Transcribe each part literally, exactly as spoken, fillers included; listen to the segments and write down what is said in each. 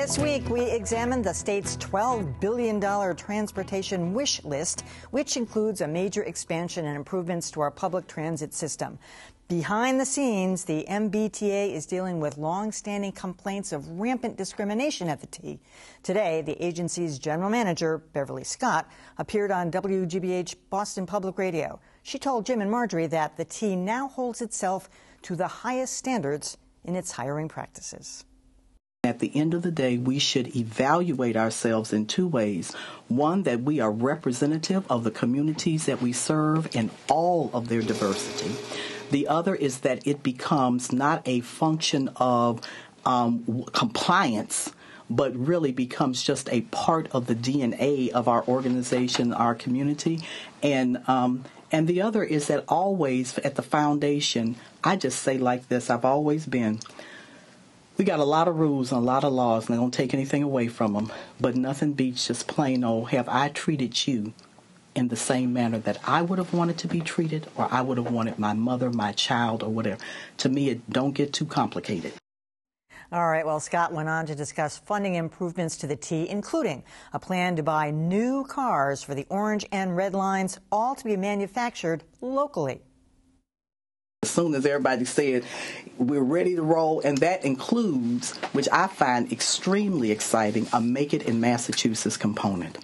This week, we examined the state's twelve billion dollars transportation wish list, which includes a major expansion and improvements to our public transit system. Behind the scenes, the M B T A is dealing with long-standing complaints of rampant discrimination at the T. Today, the agency's general manager, Beverly Scott, appeared on W G B H Boston Public Radio. She told Jim and Marjorie that the T now holds itself to the highest standards in its hiring practices. At the end of the day, we should evaluate ourselves in two ways. One, that we are representative of the communities that we serve and all of their diversity. The other is that it becomes not a function of um, compliance, but really becomes just a part of the D N A of our organization, our community. And, um, and the other is that always at the foundation, I just say like this, I've always been, we got a lot of rules and a lot of laws, and they don't take anything away from them, but nothing beats just plain old, have I treated you in the same manner that I would have wanted to be treated, or I would have wanted my mother, my child, or whatever. To me, it don't get too complicated. All right, well, Scott went on to discuss funding improvements to the T, including a plan to buy new cars for the Orange and Red Lines, all to be manufactured locally. As soon as everybody said, we're ready to roll, and that includes, which I find extremely exciting, a Make It in Massachusetts component.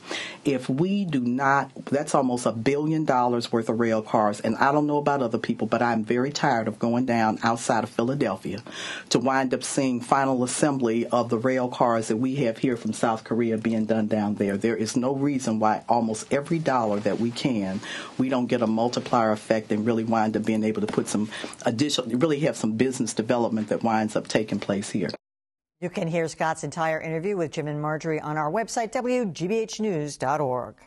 If we do not, that's almost a billion dollars worth of rail cars, and I don't know about other people, but I'm very tired of going down outside of Philadelphia to wind up seeing final assembly of the rail cars that we have here from South Korea being done down there. There is no reason why almost every dollar that we can, we don't get a multiplier effect and really wind up being able to put some additional, really have some business development that winds up taking place here. You can hear Scott's entire interview with Jim and Marjorie on our website, W G B H news dot org.